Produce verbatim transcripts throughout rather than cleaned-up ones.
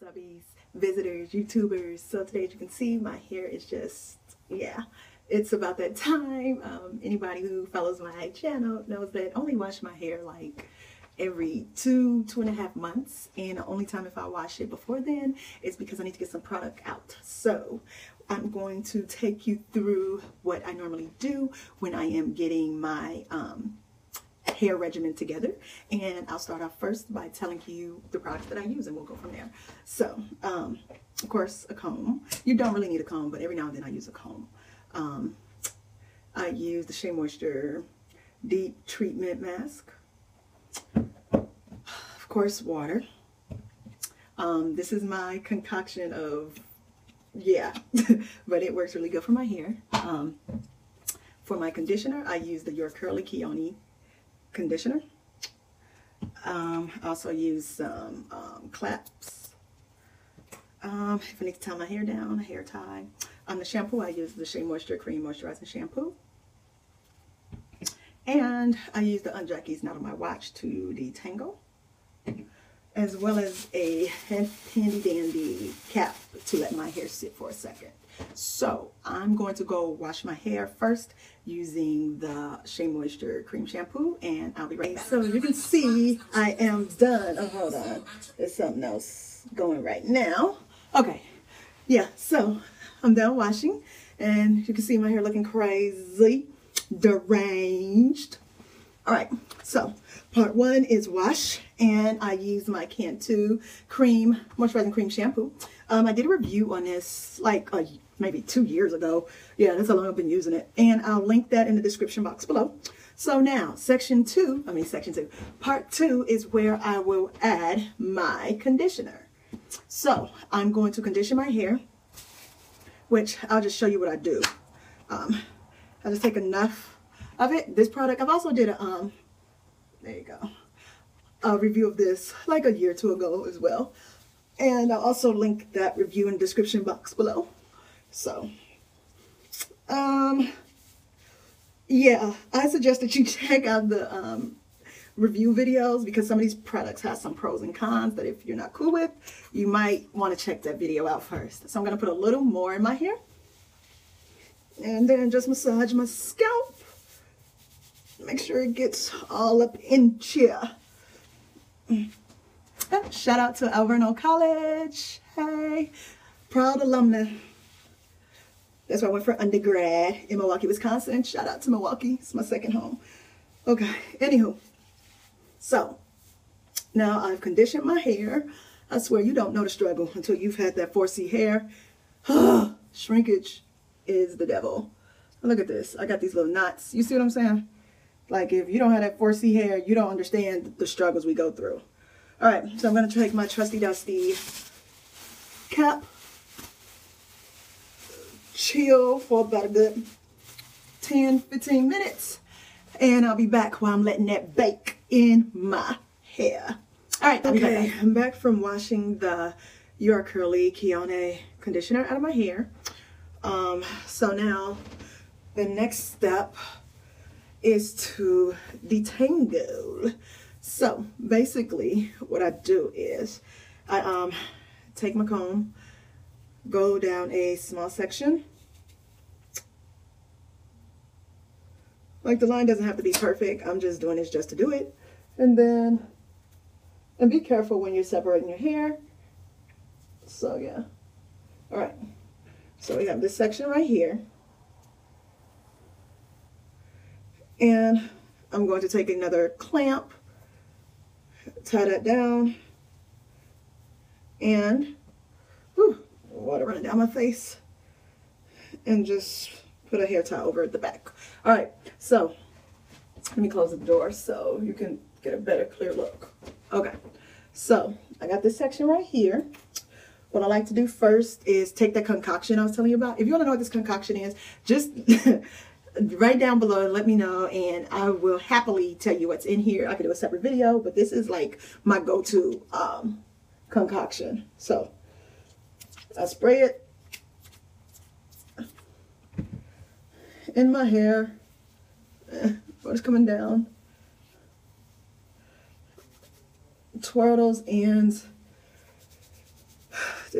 Subbies, visitors, YouTubers. So today, as you can see, my hair is just, yeah, it's about that time. Um, anybody who follows my channel knows that I only wash my hair like every two, two and a half months. And the only time if I wash it before then is because I need to get some product out. So I'm going to take you through what I normally do when I am getting my um, hair regimen together, and I'll start off first by telling you the products that I use and we'll go from there. So um, of course, a comb. You don't really need a comb, but every now and then I use a comb. um, I use the Shea Moisture Deep Treatment Mask, of course water. Um, this is my concoction of, yeah, but it works really good for my hair. Um, for my conditioner, I use the U R Curly Quinoa conditioner. Um, I also use some um, claps. Um, if I need to tie my hair down, a hair tie. On the shampoo, I use the Shea Moisture Cream Moisturizing Shampoo. And I use the Aunt Jackie's Not On My Watch to detangle, as well as a handy dandy cap to let my hair sit for a second. So I'm going to go wash my hair first using the Shea Moisture Cream Shampoo, and I'll be right back. So you can see I am done. Oh, hold on. There's something else going right now. Okay. Yeah, so I'm done washing, and you can see my hair looking crazy, deranged. All right, so part one is wash, and I use my Cantu cream, moisturizing cream shampoo. Um, I did a review on this like a maybe two years ago. Yeah, that's how long I've been using it. And I'll link that in the description box below. So now, section two, I mean section two, part two is where I will add my conditioner. So I'm going to condition my hair, which I'll just show you what I do. Um, I'll just take enough of it. This product, I've also did a, um, there you go, a review of this like a year or two ago as well. And I'll also link that review in the description box below. So, um, yeah, I suggest that you check out the um, review videos, because some of these products have some pros and cons that if you're not cool with, you might want to check that video out first. So I'm going to put a little more in my hair and then just massage my scalp. Make sure it gets all up in here. Oh, shout out to Alverno College. Hey, proud alumna. That's where I went for undergrad in Milwaukee, Wisconsin. Shout out to Milwaukee. It's my second home. Okay, anywho. So, now I've conditioned my hair. I swear you don't know the struggle until you've had that four C hair. Shrinkage is the devil. Look at this. I got these little knots. You see what I'm saying? Like, if you don't have that four C hair, you don't understand the struggles we go through. All right, so I'm going to take my trusty dusty cap, chill for about a good ten, fifteen minutes, and I'll be back while I'm letting that bake in my hair. All right, okay, I'm back from washing the U R Curly Quinoa conditioner out of my hair. Um, so now the next step is to detangle. So basically what I do is I um, take my comb, go down a small section. Like, the line doesn't have to be perfect. I'm just doing this just to do it. And then, and be careful when you're separating your hair. So yeah. All right. So we have this section right here. And I'm going to take another clamp, tie that down, and whew, water running down my face, and just put a hair tie over at the back. All right, so let me close the door so you can get a better clear look. Okay, so I got this section right here. What I like to do first is take that concoction I was telling you about. If you want to know what this concoction is, just write down below and let me know, and I will happily tell you what's in here. I could do a separate video, but this is like my go-to um, concoction. So I spray it in my hair. Water's coming down. Twirl those ends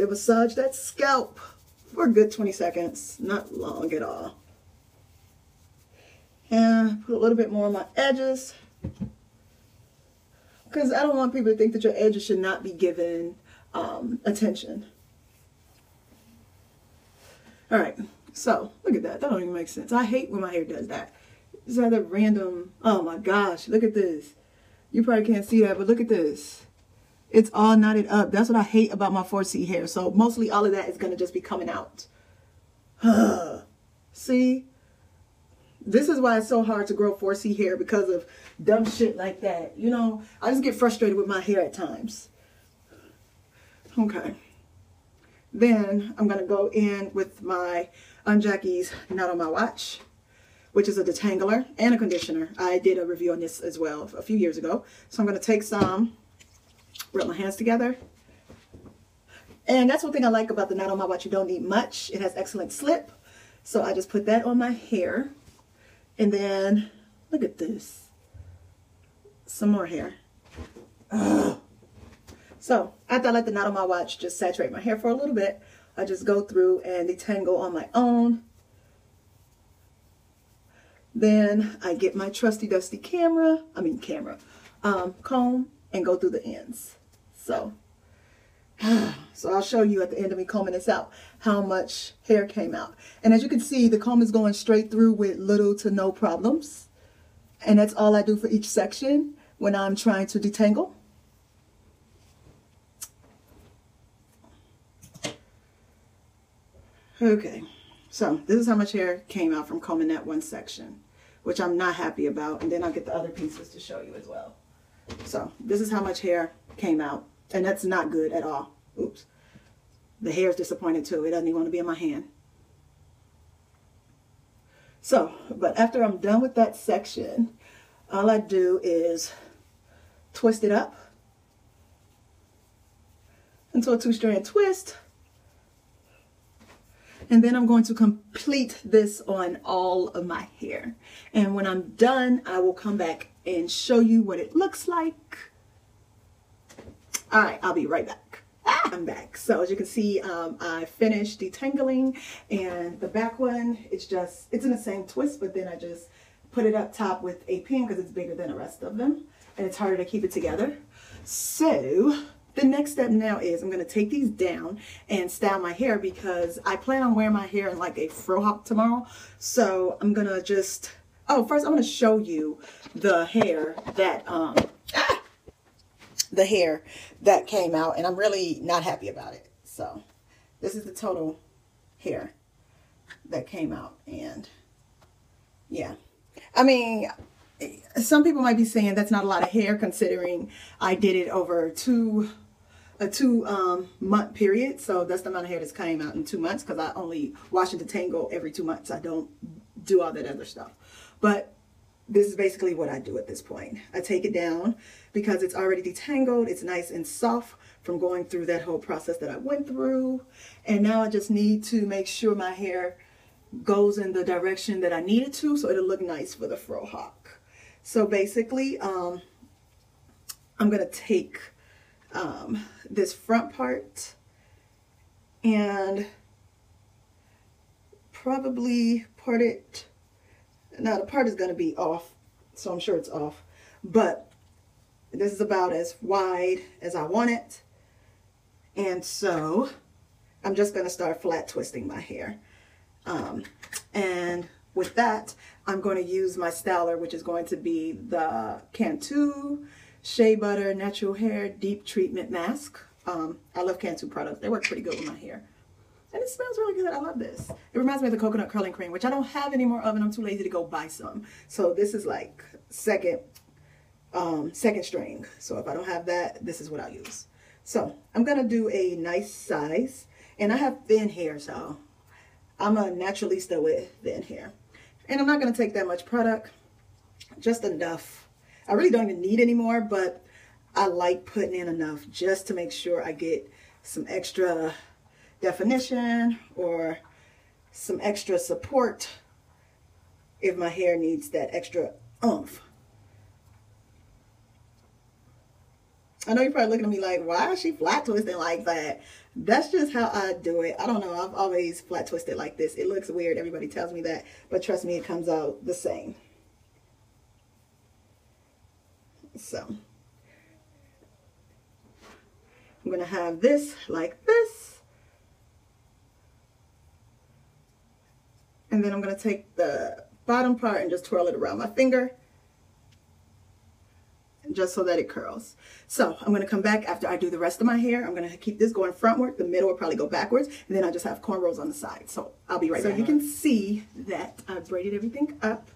to massage that scalp for a good twenty seconds, not long at all. And put a little bit more on my edges, because I don't want people to think that your edges should not be given um, attention. All right, so look at that. That don't even make sense. I hate when my hair does that. It's rather random. Oh my gosh, look at this. You probably can't see that, but look at this. It's all knotted up. That's what I hate about my four C hair. So mostly all of that is going to just be coming out. See? This is why it's so hard to grow four C hair, because of dumb shit like that. You know, I just get frustrated with my hair at times. Okay. Then I'm going to go in with my Aunt Jackie's Not On My Watch, which is a detangler and a conditioner. I did a review on this as well a few years ago. So I'm going to take some, rub my hands together. And that's one thing I like about the Not On My Watch. You don't need much. It has excellent slip. So I just put that on my hair. And then, look at this. Some more hair. Ugh. So, after I let the Not On My Watch just saturate my hair for a little bit, I just go through and detangle on my own. Then, I get my trusty dusty camera, I mean camera, um, comb, and go through the ends. So, so I'll show you at the end of me combing this out how much hair came out. And as you can see, the comb is going straight through with little to no problems. And that's all I do for each section when I'm trying to detangle. Okay, so this is how much hair came out from combing that one section, which I'm not happy about. And then I'll get the other pieces to show you as well. So this is how much hair came out. And that's not good at all. Oops. The hair is disappointed too. It doesn't even want to be in my hand. So, but after I'm done with that section, all I do is twist it up into a two-strand twist. And then I'm going to complete this on all of my hair. And when I'm done, I will come back and show you what it looks like. All right, I'll be right back. Ah, I'm back. So as you can see, um, I finished detangling, and the back one, it's just, it's in the same twist, but then I just put it up top with a pin because it's bigger than the rest of them, and it's harder to keep it together. So the next step now is I'm going to take these down and style my hair, because I plan on wearing my hair in like a fro hop tomorrow. So I'm going to just, oh, first I'm going to show you the hair that, um, ah! the hair that came out, and I'm really not happy about it. So this is the total hair that came out. And yeah, I mean, some people might be saying that's not a lot of hair, considering I did it over two a two um, month period. So that's the amount of hair that's came out in two months, because I only wash and detangle every two months. I don't do all that other stuff. But this is basically what I do at this point. I take it down because it's already detangled. It's nice and soft from going through that whole process that I went through. And now I just need to make sure my hair goes in the direction that I need it to, so it'll look nice for the fro hawk. So basically, um, I'm gonna take um, this front part and probably part it. Now the part is going to be off, so I'm sure it's off, but this is about as wide as I want it. And so I'm just going to start flat twisting my hair. Um, and with that, I'm going to use my styler, which is going to be the Cantu Shea Butter Natural Hair Deep Treatment Mask. Um, I love Cantu products. They work pretty good with my hair. And it smells really good. I love this. It reminds me of the coconut curling cream, which I don't have any more of, and I'm too lazy to go buy some. So this is like second, um, second string. So if I don't have that, this is what I'll use. So I'm going to do a nice size, and I have thin hair, so I'm a naturalista with thin hair. And I'm not going to take that much product, just enough. I really don't even need any more, but I like putting in enough just to make sure I get some extra definition or some extra support if my hair needs that extra oomph. I know you're probably looking at me like, why is she flat twisting like that? That's just how I do it. I don't know. I've always flat twisted like this. It looks weird. Everybody tells me that. But trust me, it comes out the same. So I'm going to have this like this. And then I'm going to take the bottom part and just twirl it around my finger, just so that it curls. So I'm going to come back after I do the rest of my hair. I'm going to keep this going frontward. The middle will probably go backwards, and then I just have cornrows on the side. So I'll be right back. So you can see that I braided everything up.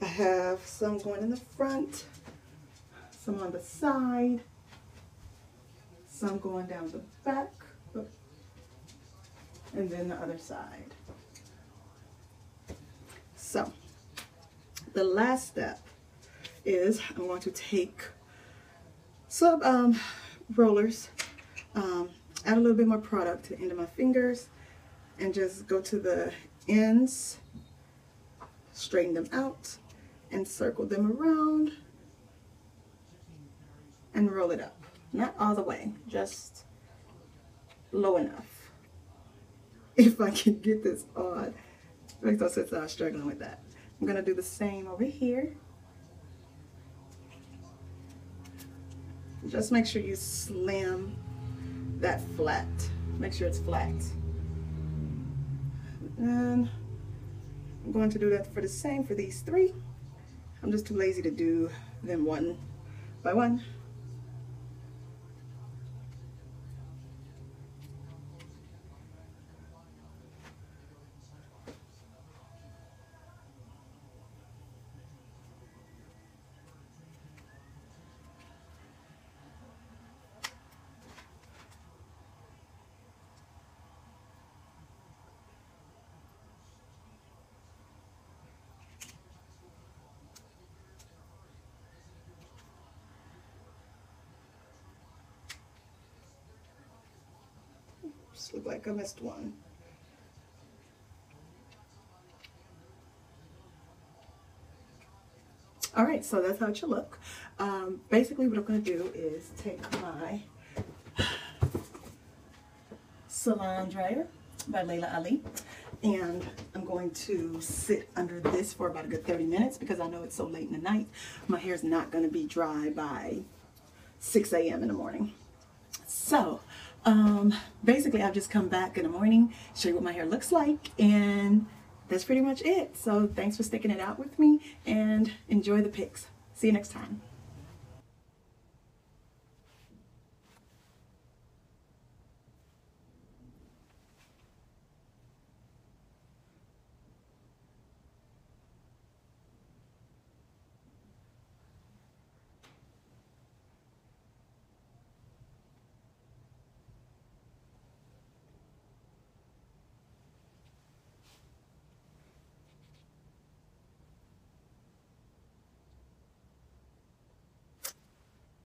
I have some going in the front, some on the side, some going down the back, and then the other side. So the last step is I'm going to take some um, rollers, um, add a little bit more product to the end of my fingers, and just go to the ends, straighten them out, and circle them around, and roll it up. Not all the way, just low enough. If I can get this on, like I said, I was struggling with that. I'm gonna do the same over here. Just make sure you slam that flat. Make sure it's flat. And I'm going to do that for the same for these three. I'm just too lazy to do them one by one. Look like I missed one. All right, so that's how it should look. Um, basically what I'm gonna do is take my salon dryer by Layla Ali, and I'm going to sit under this for about a good thirty minutes, because I know it's so late in the night, my hair's not gonna be dry by six A M in the morning. So Um, basically I've just come back in the morning, show you what my hair looks like, and that's pretty much it. So thanks for sticking it out with me, and enjoy the pics. See you next time.